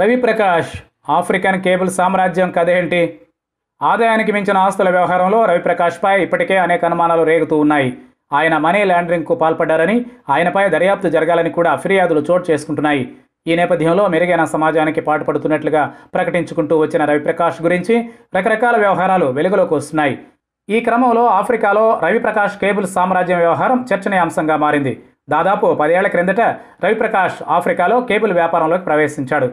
Ravi Prakash African cable సామ్రాజ్యం కథ ఏంటి? ఆదాయానికి మించిన ఆస్తుల వ్యవహారంలో రవిప్రకాష్పై ఇప్పటికే అనేక అనుమానాలు రేగుతూ ఉన్నాయి. ఆయన మనీ లాండరింగ్కు పాల్పడ్డారని, ఆయనపై దర్యాప్తు జరగాలని కూడా ఫిర్యాదులు చోటు చేసుకుంటున్నాయి. ఈ నేపథ్యంలో మెరుగైన సమాజానికి పాటుపడుతున్నట్లుగా ప్రకటించుకుంటూ వచ్చిన రవిప్రకాష్ గురించి రకరకాల వ్యవహారాలు వెలుగులోకి వస్తున్నాయి. ఈ క్రమంలో ఆఫ్రికాలో రవిప్రకాష్ కేబుల్ సామ్రాజ్యం వ్యవహారం చర్చనీయాంశంగా మారింది. దాదాపు 10 ఏళ్ల క్రిందట రవిప్రకాష్ ఆఫ్రికాలో కేబుల్ వ్యాపారంలోకి ప్రవేశించాడు.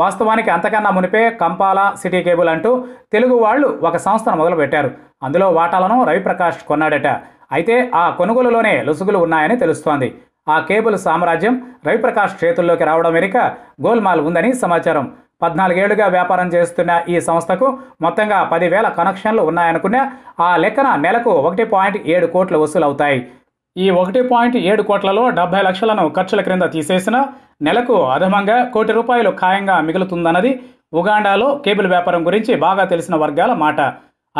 వాస్తవానికి అంతకన్నా మునిపే కంపాలా సిటీ కేబుల్ అంటూ తెలుగు వాళ్ళు ఒక సంస్థను మొదలుపెట్టారు. అందులో వాటాలను రవిప్రకాష్ కొన్నాడట. అయితే ఆ కొనుగోలులోనే లొసుగులు ఉన్నాయని తెలుస్తోంది. ఆ కేబుల్ సామ్రాజ్యం రవిప్రకాష్ చేతుల్లోకి రావడం వెనుక గోల్మాల్ ఉందని సమాచారం. 14 ఏళ్లుగా వ్యాపారం చేస్తున్న ఈ సంస్థకు మొత్తంగా 10,000 కనెక్షన్లు ఉన్నాయనుకున్న ఆ లెక్కన నెలకు 1.7 కోట్లు వసూలు అవుతాయి. ఈ 1.7 కోట్లలో 70 లక్షలను ఖర్చుల క్రింద తీసేసిన నెలకు అదనంగా ₹1 కోటి ఖాయంగా మిగులుతుందన్నది ఉగాండాలో కేబుల్ వ్యాపారం గురించి బాగా తెలిసిన వర్గాల మాట.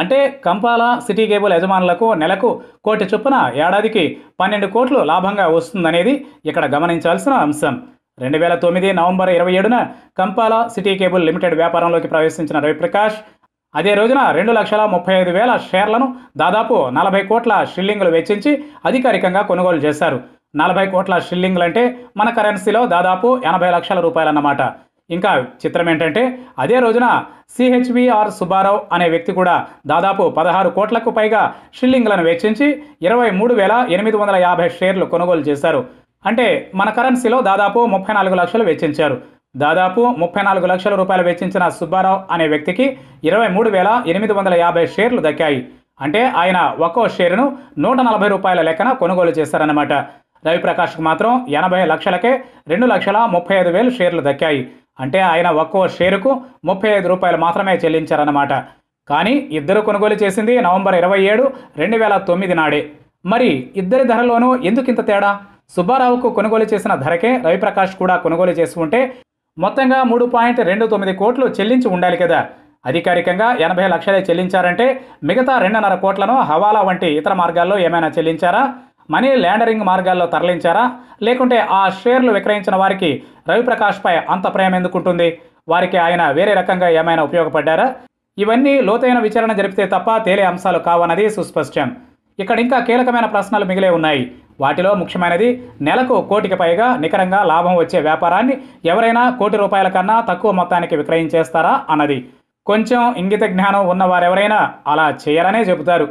అంటే కంపాలా సిటీ కేబుల్ యజమానులకు నెలకు కోటి చొప్పున ఏడాదికి 12 కోట్లు లాభంగా వస్తుందనేది ఇక్కడ గమనించాల్సిన అంశం. 2009 నవంబర్ 27న కంపాలా సిటీ కేబుల్ లిమిటెడ్ వ్యాపారంలోకి ప్రవేశించిన రవిప్రకాష్ అదే రోజున 2,35,000 షేర్లను దాదాపు 40 కోట్ల షిల్లింగ్లు వెచ్చించి అధికారికంగా కొనుగోలు చేశారు. 40 కోట్ల షిల్లింగ్లు అంటే మన కరెన్సీలో దాదాపు ₹80 లక్షల ఇంకా చిత్రం ఏంటంటే అదే రోజున సిహెచ్విఆర్ సుబ్బారావు అనే వ్యక్తి కూడా దాదాపు 16 కోట్లకు పైగా షిల్లింగ్లను వెచ్చించి 23,850 షేర్లు కొనుగోలు చేశారు. అంటే మన కరెన్సీలో దాదాపు ₹34 లక్షలు వెచ్చించారు. దాదాపు ₹34 లక్షల వెచ్చించిన సుబ్బారావు అనే వ్యక్తికి 23,850 షేర్లు దక్కాయి. అంటే ఆయన ఒక్కో షేరును ₹140 లెక్కన కొనుగోలు చేశారన్నమాట. రవిప్రకాష్కు మాత్రం 80 లక్షలకే 2,35,000 షేర్లు దక్కాయి. అంటే ఆయన ఒక్కో షేరుకు ₹35 మాత్రమే చెల్లించారన్నమాట. కానీ ఇద్దరు కొనుగోలు చేసింది నవంబర్ 27, 2009 నాడే. మరి ఇద్దరి ధరలోనూ ఎందుకింత తేడా? సుబ్బారావుకు కొనుగోలు చేసిన ధరకే రవిప్రకాష్ కూడా కొనుగోలు చేసి ఉంటే మొత్తంగా 3.29 కోట్లు చెల్లించి ఉండాలి కదా. అధికారికంగా 80 లక్షలే చెల్లించారంటే మిగతా 2.5 కోట్లను హవాలా వంటి ఇతర మార్గాల్లో ఏమైనా చెల్లించారా? మనీ ల్యాండరింగ్ మార్గాల్లో తరలించారా? లేకుంటే ఆ షేర్లు విక్రయించిన వారికి రవిప్రకాష్పై అంత ప్రేమ ఎందుకుంటుంది? వారికి ఆయన వేరే రకంగా ఏమైనా ఉపయోగపడ్డారా? ఇవన్నీ లోతైన విచారణ జరిపితే తప్ప తేలే అంశాలు కావన్నది సుస్పష్టం. ఇక్కడ ఇంకా కీలకమైన ప్రశ్నలు మిగిలే ఉన్నాయి. వాటిలో ముఖ్యమైనది, నెలకు 1 కోటికి పైగా నికరంగా లాభం వచ్చే వ్యాపారాన్ని ఎవరైనా ₹1 కోటి కన్నా తక్కువ మొత్తానికి విక్రయించేస్తారా అన్నది. కొంచెం ఇంగిత జ్ఞానం ఉన్నవారెవరైనా అలా చేయరనే చెబుతారు.